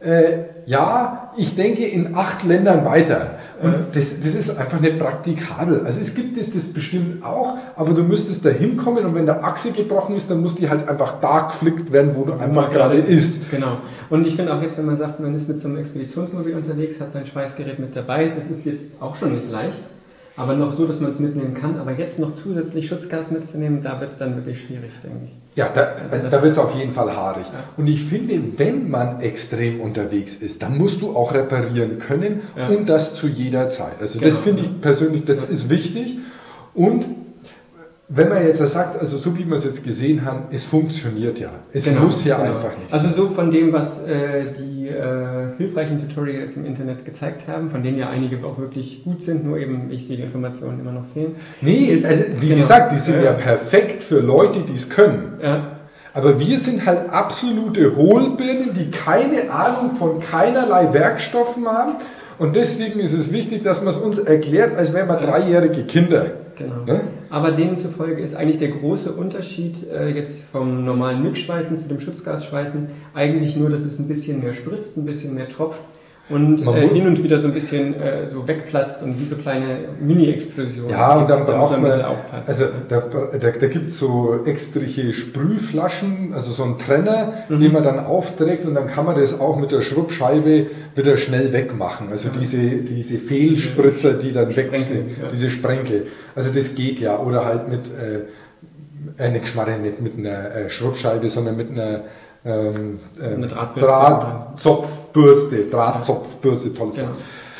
äh, ja, ich denke in acht Ländern weiter. Und das, das ist einfach nicht praktikabel. Also es gibt das, das bestimmt auch, aber du müsstest da hinkommen und wenn der Achse gebrochen ist, dann muss die halt einfach da geflickt werden, wo du einfach gerade ist. Genau. Und ich finde auch jetzt, wenn man sagt, man ist mit so einem Expeditionsmobil unterwegs, hat sein Schweißgerät mit dabei, das ist jetzt auch schon nicht leicht, aber noch so, dass man es mitnehmen kann. Aber jetzt noch zusätzlich Schutzgas mitzunehmen, da wird es dann wirklich schwierig, denke ich. Ja, da, also da wird es auf jeden Fall haarig. Ja. Und ich finde, wenn man extrem unterwegs ist, dann musst du auch reparieren können, ja, und das zu jeder Zeit. Also genau, das finde ich persönlich, das ja. ist wichtig. Und wenn man jetzt sagt, also so wie wir es jetzt gesehen haben, es funktioniert ja. Es genau, muss ja genau. einfach nicht. Also so von dem, was äh, die äh, hilfreichen Tutorials im Internet gezeigt haben, von denen ja einige auch wirklich gut sind, nur eben wichtige Informationen immer noch fehlen. Nee, ist, also, wie genau. gesagt, die sind äh, ja perfekt für Leute, die es können. Ja. Aber wir sind halt absolute Hohlbirnen, die keine Ahnung von keinerlei Werkstoffen haben. Und deswegen ist es wichtig, dass man es uns erklärt, als wären wir ja. dreijährige Kinder. Genau. Ne? Aber demzufolge ist eigentlich der große Unterschied äh, jetzt vom normalen Mixschweißen zu dem Schutzgasschweißen eigentlich nur, dass es ein bisschen mehr spritzt, ein bisschen mehr tropft und äh, hin und wieder so ein bisschen äh, so wegplatzt und wie so kleine Mini-Explosionen. Ja, und dann braucht man, aufpassen. Also da, da, da gibt es so extriche Sprühflaschen, also so einen Trenner, mhm. den man dann aufträgt und dann kann man das auch mit der Schrubbscheibe wieder schnell wegmachen. Also ja. diese, diese Fehlspritzer, die dann Sprenkel, wechseln, ja. diese Sprenkel. Also das geht ja. Oder halt mit, äh, äh, nicht Schmarre, nicht mit einer äh, Schrubbscheibe, sondern mit einer Ähm, ähm, Eine Drahtbürste. Drahtzopfbürste, Drahtzopfbürste, tolles Wort.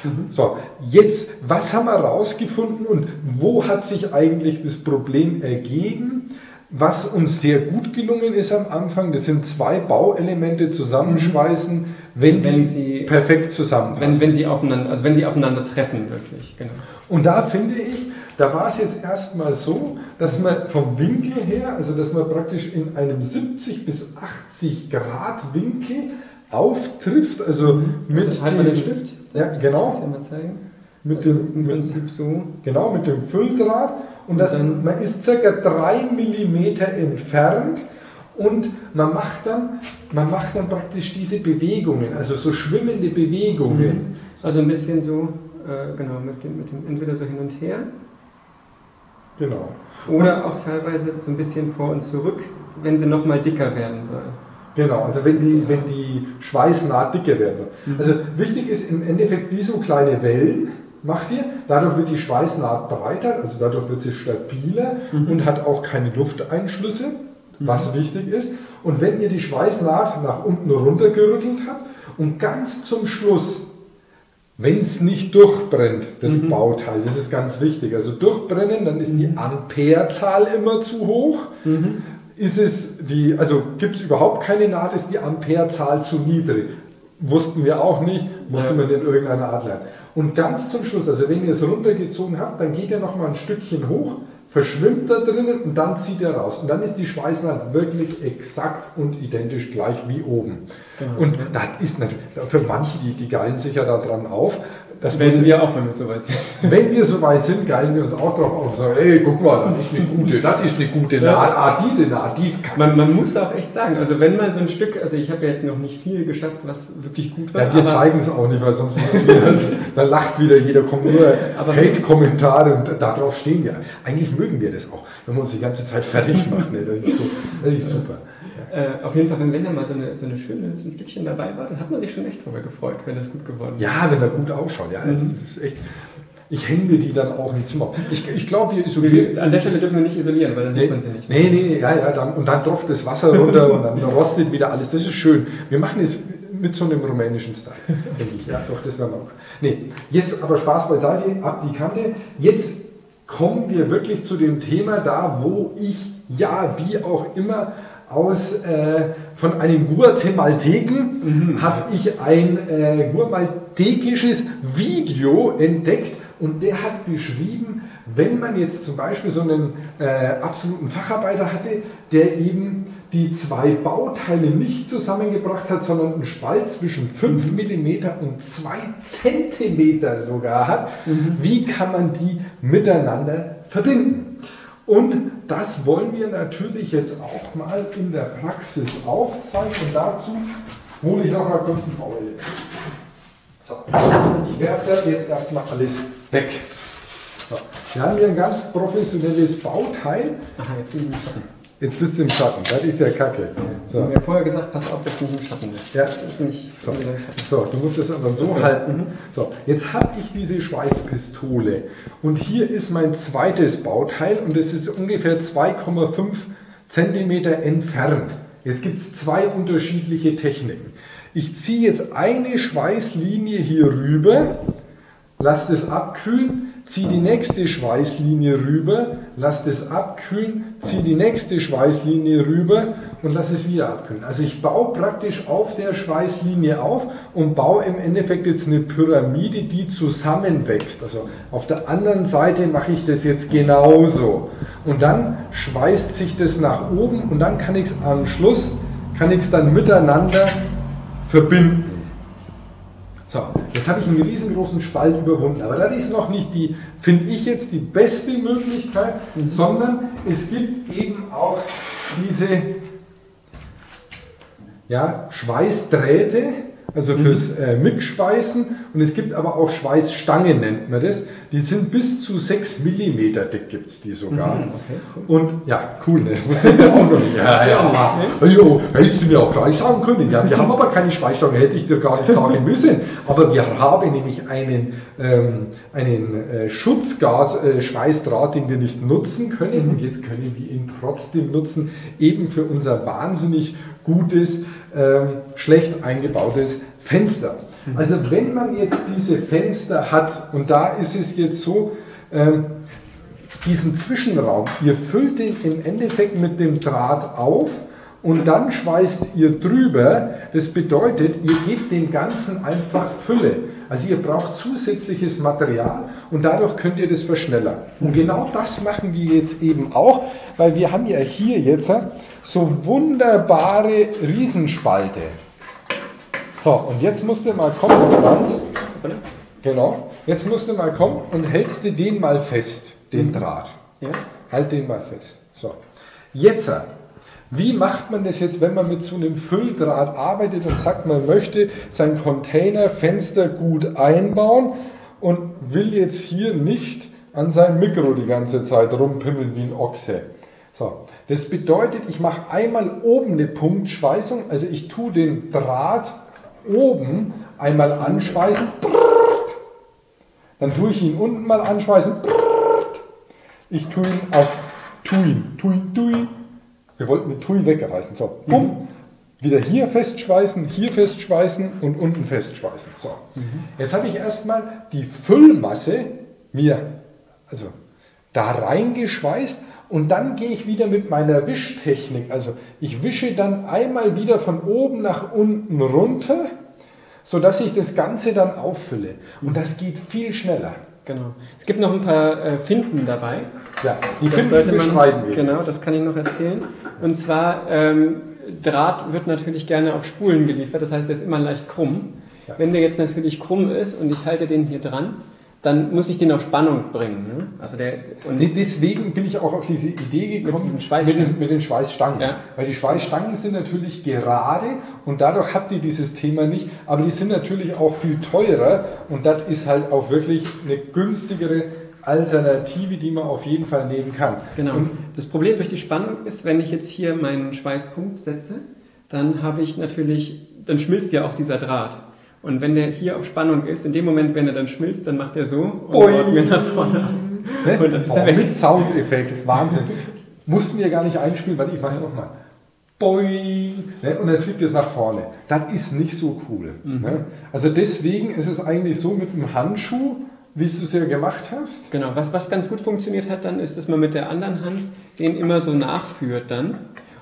Ja. Mhm. So, jetzt, was haben wir rausgefunden und wo hat sich eigentlich das Problem ergeben? Was uns sehr gut gelungen ist am Anfang, das sind zwei Bauelemente zusammenschweißen, wenn, wenn die sie, perfekt zusammenpassen. Wenn, wenn sie aufeinander, also wenn sie aufeinander treffen, wirklich, genau. Und da finde ich, da war es jetzt erstmal so, dass man vom Winkel her, also dass man praktisch in einem siebzig bis achtzig Grad Winkel auftrifft, also mit also halt dem, mal den Stift. Ja, genau. Kann ich dir mal zeigen. Mit also dem, im Prinzip mit, so. Genau, mit dem Fülldraht. Und das, man ist circa drei Millimeter entfernt und man macht, dann, man macht dann praktisch diese Bewegungen, also so schwimmende Bewegungen. Also ein bisschen so, äh, genau, mit dem, mit dem entweder so hin und her. Genau. Oder auch teilweise so ein bisschen vor und zurück, wenn sie nochmal dicker werden soll. Genau, also wenn die, wenn die Schweißnaht dicker werden soll. Also wichtig ist im Endeffekt wie so kleine Wellen. Macht ihr, dadurch wird die Schweißnaht breiter, also dadurch wird sie stabiler mhm. und hat auch keine Lufteinschlüsse, was mhm. wichtig ist. Und wenn ihr die Schweißnaht nach unten runtergerüttelt habt und ganz zum Schluss, wenn es nicht durchbrennt, das mhm. Bauteil, das ist ganz wichtig. Also durchbrennen, dann ist die Amperezahl immer zu hoch. Mhm. Ist es die, also gibt es überhaupt keine Naht, ist die Amperezahl zu niedrig. Wussten wir auch nicht, mussten ja. wir in irgendeiner Art lernen. Und ganz zum Schluss, also wenn ihr es runtergezogen habt, dann geht er nochmal ein Stückchen hoch, verschwimmt da drinnen und dann zieht er raus. Und dann ist die Schweißnaht wirklich exakt und identisch gleich wie oben. Genau. Und das ist natürlich, für manche, die, die geilen sich ja da dran auf. Das wenn wir auch, wenn wir soweit sind. Wenn wir soweit sind, geilen wir uns auch drauf auf und sagen, ey, guck mal, das ist eine gute, das ist eine gute Naht, ah, diese Naht, die ist man, man muss auch echt sagen, also wenn man so ein Stück, also ich habe ja jetzt noch nicht viel geschafft, was wirklich gut war. Ja, wir zeigen es auch nicht, weil sonst wieder, da lacht wieder jeder, kommt nur Hate-Kommentare und darauf stehen wir. Eigentlich mögen wir das auch, wenn wir uns die ganze Zeit fertig machen, ne? Das ist so, das ist super. Äh, auf jeden Fall, wenn da mal so, eine, so eine schöne, so ein Stückchen dabei war, dann hat man sich schon echt drüber gefreut, wenn das gut geworden ist. Ja, wenn er gut ausschaut, ja, mhm. das ist echt. Ich hänge mir die dann auch im Zimmer. Ich, ich glaube, wir isolieren. An der Stelle dürfen wir nicht isolieren, weil dann nee, sieht man sie nicht. Nee, nee, ja, ja, dann, und dann tropft das Wasser runter und dann rostet wieder alles. Das ist schön. Wir machen es mit so einem rumänischen Style. ja, doch, das werden wir auch. Nee, jetzt aber Spaß beiseite, ab die Kante. Jetzt kommen wir wirklich zu dem Thema da, wo ich, ja, wie auch immer, aus, äh, von einem Guatemalteken mhm. habe ich ein äh, guatemaltekisches Video entdeckt und der hat beschrieben, wenn man jetzt zum Beispiel so einen äh, absoluten Facharbeiter hatte, der eben die zwei Bauteile nicht zusammengebracht hat, sondern einen Spalt zwischen fünf Millimeter und zwei Zentimeter sogar hat. Mhm. Wie kann man die miteinander verbinden? Und das wollen wir natürlich jetzt auch mal in der Praxis aufzeigen. Und dazu hole ich noch mal kurz ein Bauteil. So, ich werfe das jetzt erstmal alles weg. So, wir haben hier ein ganz professionelles Bauteil. Aha, jetzt bin ich im Schatten. Jetzt bist du im Schatten, das ist ja kacke. So. Ich habe mir vorher gesagt, pass auf, dass du nicht im Schatten bist. Ja. Ich bin nicht so. Schatten. So, du musst es aber so das halten. Mhm. So, jetzt habe ich diese Schweißpistole und hier ist mein zweites Bauteil und es ist ungefähr zwei Komma fünf Zentimeter entfernt. Jetzt gibt es zwei unterschiedliche Techniken. Ich ziehe jetzt eine Schweißlinie hier rüber, lasse das abkühlen, ziehe die nächste Schweißlinie rüber, lasse das abkühlen, ziehe die nächste Schweißlinie rüber und lasse es wieder abkühlen. Also ich baue praktisch auf der Schweißlinie auf und baue im Endeffekt jetzt eine Pyramide, die zusammenwächst. Also auf der anderen Seite mache ich das jetzt genauso. Und dann schweißt sich das nach oben und dann kann ich es am Schluss, kann ich es dann miteinander verbinden. So, jetzt habe ich einen riesengroßen Spalt überwunden, aber das ist noch nicht die, finde ich jetzt, die beste Möglichkeit, sondern es gibt eben auch diese ja, Schweißdrähte, also fürs äh, Mixschweißen, und es gibt aber auch Schweißstangen, nennt man das, die sind bis zu sechs Millimeter dick, gibt es die sogar. Mhm, okay, cool. Und ja, cool, ne? Ich wusste das ja auch noch nicht. Ja, ja, ja. Jo, hättest du mir auch gleich sagen können. Ja, wir haben aber keine Schweißstangen, hätte ich dir gar nicht sagen müssen. Aber wir haben nämlich einen, ähm, einen äh, Schutzgas-Schweißdraht, äh, den wir nicht nutzen können. Und jetzt können wir ihn trotzdem nutzen, eben für unser wahnsinnig gutes, ähm, schlecht eingebautes Fenster. Also wenn man jetzt diese Fenster hat, und da ist es jetzt so, ähm, diesen Zwischenraum, ihr füllt den im Endeffekt mit dem Draht auf und dann schweißt ihr drüber. Das bedeutet, ihr gebt dem Ganzen einfach Fülle. Also ihr braucht zusätzliches Material und dadurch könnt ihr das verschnellern. Und genau das machen wir jetzt eben auch, weil wir haben ja hier jetzt so wunderbare Riesenspalte. So, und jetzt musst du mal kommen, Franz. Genau. Jetzt musst du mal kommen und hältst du den mal fest, den Draht. Ja. Halt den mal fest. So. Jetzt, wie macht man das jetzt, wenn man mit so einem Fülldraht arbeitet und sagt, man möchte sein Containerfenster gut einbauen und will jetzt hier nicht an sein Mikro die ganze Zeit rumpimmeln wie ein Ochse. So, das bedeutet, ich mache einmal oben eine Punktschweißung, also ich tue den Draht oben einmal anschweißen, dann tue ich ihn unten mal anschweißen, ich tue ihn auf Tui, Tui, Tui. Wir wollten mit Tui wegreißen. So, bumm, mhm. Wieder hier festschweißen, hier festschweißen und unten festschweißen. So, mhm. Jetzt habe ich erstmal die Füllmasse mir also da reingeschweißt und dann gehe ich wieder mit meiner Wischtechnik. Also ich wische dann einmal wieder von oben nach unten runter, sodass ich das Ganze dann auffülle. Und das geht viel schneller. Genau. Es gibt noch ein paar äh, Finten dabei. Ja, die das Finden sollte man, beschreiben wir Genau, jetzt. Das kann ich noch erzählen. Und zwar, ähm, Draht wird natürlich gerne auf Spulen geliefert, das heißt, der ist immer leicht krumm. Ja. Wenn der jetzt natürlich krumm ist und ich halte den hier dran, dann muss ich den auf Spannung bringen. Ne? Also der, und deswegen bin ich auch auf diese Idee gekommen mit, mit, den, mit den Schweißstangen. Ja. Weil die Schweißstangen sind natürlich gerade und dadurch habt ihr dieses Thema nicht, aber die sind natürlich auch viel teurer und das ist halt auch wirklich eine günstigere Alternative, die man auf jeden Fall nehmen kann. Genau. Und das Problem durch die Spannung ist, wenn ich jetzt hier meinen Schweißpunkt setze, dann habe ich natürlich, dann schmilzt ja auch dieser Draht. Und wenn der hier auf Spannung ist, in dem Moment, wenn er dann schmilzt, dann macht er so und rollt mir nach vorne. Ne? Und dann ist er weg. Mit Soundeffekt, Wahnsinn. Mussten wir gar nicht einspielen, weil ich weiß noch mal. Boing. Ne? Und dann fliegt es nach vorne. Das ist nicht so cool. Mhm. Ne? Also deswegen ist es eigentlich so mit dem Handschuh, wie du es ja gemacht hast. Genau, was, was ganz gut funktioniert hat dann, ist, dass man mit der anderen Hand den immer so nachführt dann.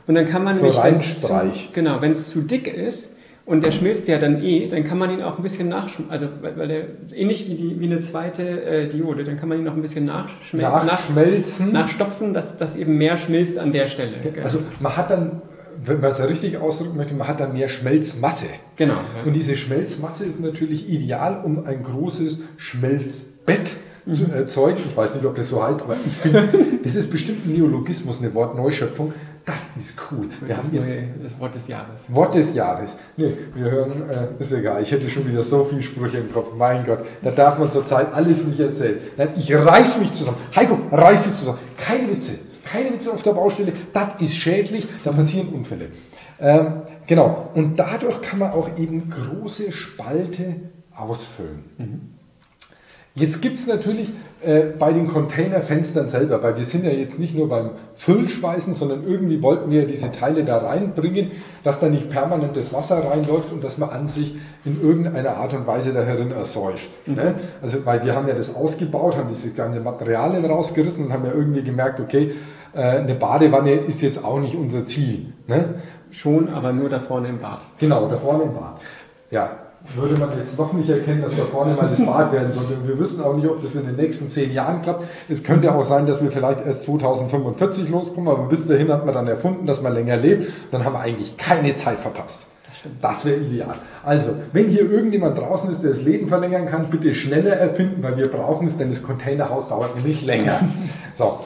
Und dann kann man so nicht, reinstreicht. Genau, wenn es zu dick ist, und der schmilzt ja dann eh, dann kann man ihn auch ein bisschen nachschmelzen, also weil der, ähnlich wie, die, wie eine zweite äh, Diode, dann kann man ihn noch ein bisschen nachschmelzen, nachschmelzen. nachstopfen, dass das eben mehr schmilzt an der Stelle. Also man hat dann wenn man es richtig ausdrücken möchte, man hat dann mehr Schmelzmasse. Genau. Ja. Und diese Schmelzmasse ist natürlich ideal, um ein großes Schmelzbett mhm. zu erzeugen. Ich weiß nicht, ob das so heißt, aber ich finde, das ist bestimmt ein Neologismus, eine Wortneuschöpfung. Das ist cool. Wir das, haben jetzt neue, das Wort des Jahres. Wort des Jahres. Nee, wir hören, äh, ist egal, ich hätte schon wieder so viele Sprüche im Kopf. Mein Gott, da darf man zurzeit alles nicht erzählen. Nein, ich reiß mich zusammen. Heiko, reiß dich zusammen. Keine Witze. Keine Witze auf der Baustelle, das ist schädlich, da passieren Unfälle. Ähm, genau, und dadurch kann man auch eben große Spalte ausfüllen. Mhm. Jetzt gibt es natürlich äh, bei den Containerfenstern selber, weil wir sind ja jetzt nicht nur beim Füllschweißen, sondern irgendwie wollten wir diese Teile da reinbringen, dass da nicht permanent das Wasser reinläuft und dass man an sich in irgendeiner Art und Weise da herin ersäuft. Mhm. Ne? Also, weil wir haben ja das ausgebaut, haben diese ganzen Materialien rausgerissen und haben ja irgendwie gemerkt, okay, äh, eine Badewanne ist jetzt auch nicht unser Ziel. Ne? Schon, aber nur da vorne im Bad. Genau, da vorne im Bad. Ja. Würde man jetzt noch nicht erkennen, dass da vorne mal das Bad werden sollte. Und wir wissen auch nicht, ob das in den nächsten zehn Jahren klappt. Es könnte auch sein, dass wir vielleicht erst zweitausendfünfundvierzig loskommen, aber bis dahin hat man dann erfunden, dass man länger lebt. Dann haben wir eigentlich keine Zeit verpasst. Das stimmt. Das wäre ideal. Also, wenn hier irgendjemand draußen ist, der das Leben verlängern kann, bitte schneller erfinden, weil wir brauchen es, denn das Containerhaus dauert nicht länger. So.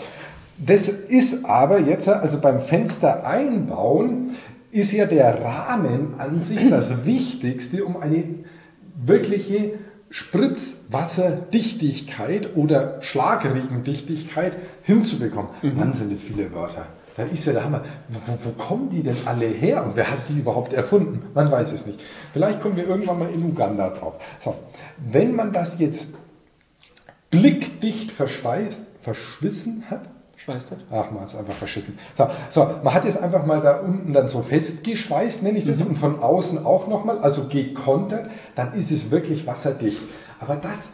Das ist aber jetzt, also beim Fenster einbauen, ist ja der Rahmen an sich das Wichtigste, um eine wirkliche Spritzwasserdichtigkeit oder Schlagregendichtigkeit hinzubekommen. Mhm. Mann, sind das viele Wörter. Das ist ja der Hammer. Wo, wo kommen die denn alle her und wer hat die überhaupt erfunden? Man weiß es nicht. Vielleicht kommen wir irgendwann mal in Uganda drauf. So, wenn man das jetzt blickdicht verschweißt, verschwissen hat, Schweißt hat. Ach, man hat es einfach verschissen. So, so, man hat es einfach mal da unten dann so festgeschweißt, nenne ich das, mhm. und von außen auch nochmal, also gekontert, dann ist es wirklich wasserdicht. Aber das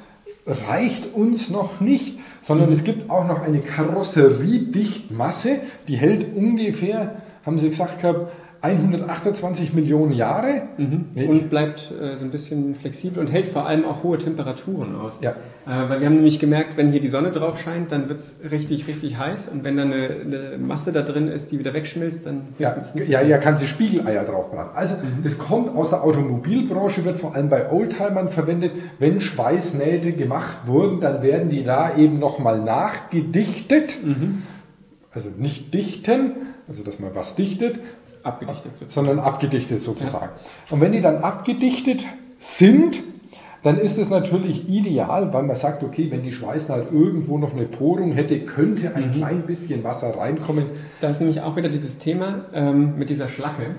reicht uns noch nicht, sondern mhm. es gibt auch noch eine Karosseriedichtmasse, die hält ungefähr, haben Sie gesagt gehabt, hundertachtundzwanzig Millionen Jahre. Mhm. Nee. Und bleibt äh, so ein bisschen flexibel und hält vor allem auch hohe Temperaturen aus. Ja. Äh, weil wir haben nämlich gemerkt, wenn hier die Sonne drauf scheint, dann wird es richtig, richtig heiß. Und wenn dann eine, eine Masse da drin ist, die wieder wegschmilzt, dann... Ja, ja, ja, kann sie Spiegeleier draufbraten. Also mhm. das kommt aus der Automobilbranche, wird vor allem bei Oldtimern verwendet. Wenn Schweißnähte gemacht wurden, dann werden die da eben nochmal nachgedichtet. Mhm. Also nicht dichten, also dass man was dichtet, Abgedichtet sozusagen. sondern abgedichtet sozusagen. Ja. Und wenn die dann abgedichtet sind, dann ist es natürlich ideal, weil man sagt, okay, wenn die Schweißnaht halt irgendwo noch eine Porung hätte, könnte ein mhm. klein bisschen Wasser reinkommen. Da ist nämlich auch wieder dieses Thema ähm, mit dieser Schlacke.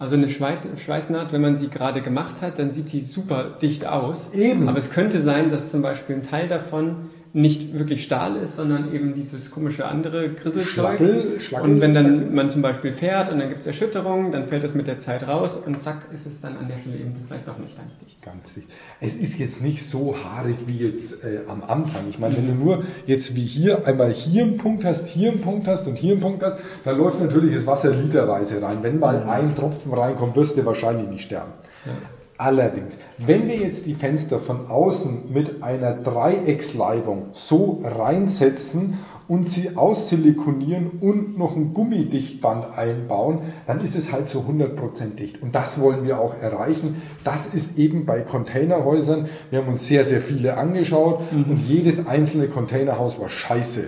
Also eine Schweißnaht, wenn man sie gerade gemacht hat, dann sieht sie super dicht aus. Eben. Aber es könnte sein, dass zum Beispiel ein Teil davon nicht wirklich Stahl ist, sondern eben dieses komische andere Grisselzeug. Schlackel, Schlackel, und wenn dann man zum Beispiel fährt und dann gibt es Erschütterungen, dann fällt das mit der Zeit raus und zack, ist es dann an der Stelle eben vielleicht auch nicht ganz dicht. Ganz dicht. Es ist jetzt nicht so haarig wie jetzt äh, am Anfang. Ich meine, wenn du nur jetzt wie hier einmal hier einen Punkt hast, hier einen Punkt hast und hier einen Punkt hast, dann läuft natürlich das Wasser literweise rein. Wenn mal ein Tropfen reinkommt, wirst du wahrscheinlich nicht sterben. Ja. Allerdings, wenn wir jetzt die Fenster von außen mit einer Dreiecksleibung so reinsetzen und sie aussilikonieren und noch ein Gummidichtband einbauen, dann ist es halt so hundert Prozent dicht. Und das wollen wir auch erreichen. Das ist eben bei Containerhäusern, wir haben uns sehr, sehr viele angeschaut mhm. und jedes einzelne Containerhaus war scheiße.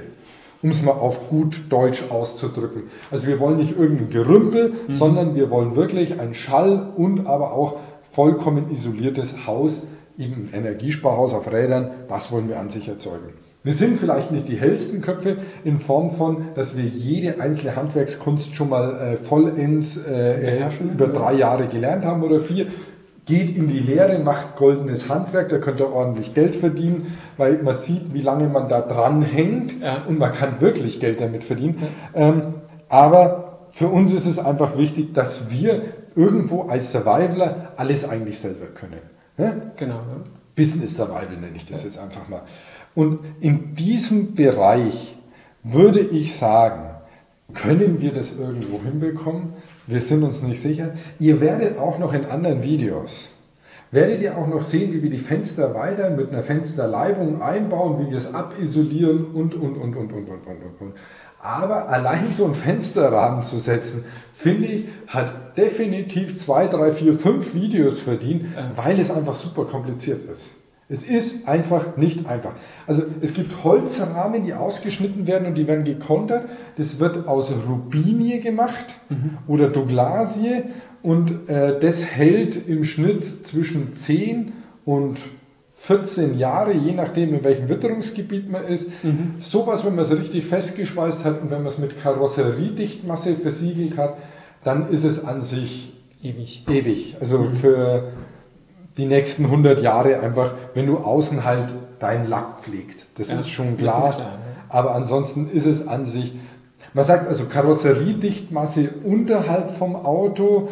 Um es mal auf gut Deutsch auszudrücken. Also wir wollen nicht irgendein Gerümpel, mhm. sondern wir wollen wirklich ein Schall und aber auch vollkommen isoliertes Haus, eben ein Energiesparhaus auf Rädern, das wollen wir an sich erzeugen. Wir sind vielleicht nicht die hellsten Köpfe in Form von, dass wir jede einzelne Handwerkskunst schon mal äh, vollends äh, äh, über drei Jahre gelernt haben oder vier. Geht in die Lehre, macht goldenes Handwerk, da könnt ihr ordentlich Geld verdienen, weil man sieht, wie lange man da dran hängt ja. und man kann wirklich Geld damit verdienen. Ja. Ähm, aber für uns ist es einfach wichtig, dass wir irgendwo als Survivaler alles eigentlich selber können. Ja? Genau. Ja. Business Survival nenne ich das ja. jetzt einfach mal. Und in diesem Bereich würde ich sagen, können wir das irgendwo hinbekommen? Wir sind uns nicht sicher. Ihr werdet auch noch in anderen Videos, werdet ihr auch noch sehen, wie wir die Fenster weiter mit einer Fensterleibung einbauen, wie wir es abisolieren und, und, und, und, und, und, und, und. Aber allein so einen Fensterrahmen zu setzen, finde ich, hat definitiv zwei, drei, vier, fünf Videos verdient, weil es einfach super kompliziert ist. Es ist einfach nicht einfach. Also es gibt Holzrahmen, die ausgeschnitten werden und die werden gekontert. Das wird aus Rubinie gemacht mhm. oder Douglasie und äh, das hält im Schnitt zwischen zehn und vierzehn Jahre, je nachdem in welchem Witterungsgebiet man ist. Mhm. Sowas, wenn man es richtig festgeschweißt hat und wenn man es mit Karosseriedichtmasse versiegelt hat, dann ist es an sich ewig. ewig. Also mhm. für die nächsten hundert Jahre einfach, wenn du außen halt deinen Lack pflegst. Das ja, ist schon klar. Das ist klar, ne? Aber ansonsten ist es an sich, man sagt also Karosseriedichtmasse unterhalb vom Auto,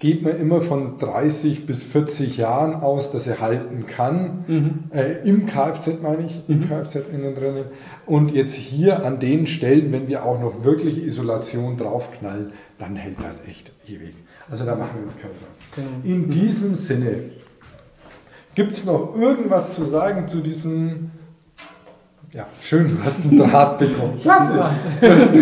geht man immer von dreißig bis vierzig Jahren aus, dass er halten kann. Mhm. Äh, im Kfz meine ich, im mhm. Kfz innen drinnen. Und jetzt hier an den Stellen, wenn wir auch noch wirkliche Isolation draufknallen, dann hält das echt ewig. Also da machen wir uns keine Sorgen. Mhm. In diesem Sinne, gibt es noch irgendwas zu sagen zu diesem... Ja, schön, du hast einen Draht bekommen. Klasse! Ja, ich habe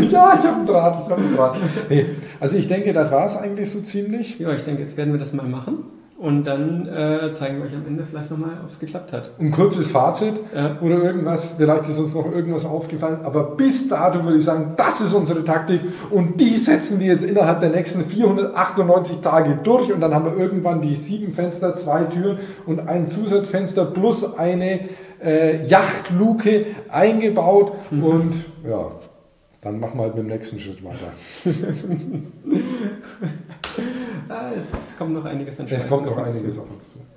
einen Draht, ich habe einen Draht. Nee, also ich denke, das war es eigentlich so ziemlich. Ja, ich denke, jetzt werden wir das mal machen und dann äh, zeigen wir euch am Ende vielleicht nochmal, ob es geklappt hat. Ein kurzes Fazit ja. oder irgendwas, vielleicht ist uns noch irgendwas aufgefallen, aber bis dato würde ich sagen, das ist unsere Taktik und die setzen wir jetzt innerhalb der nächsten vierhundertachtundneunzig Tage durch und dann haben wir irgendwann die sieben Fenster, zwei Türen und ein Zusatzfenster plus eine Äh, Yachtluke eingebaut mhm. und ja, dann machen wir halt mit dem nächsten Schritt weiter. ah, es kommt noch einiges an Scheiß. Es kommt noch einiges auf uns zu.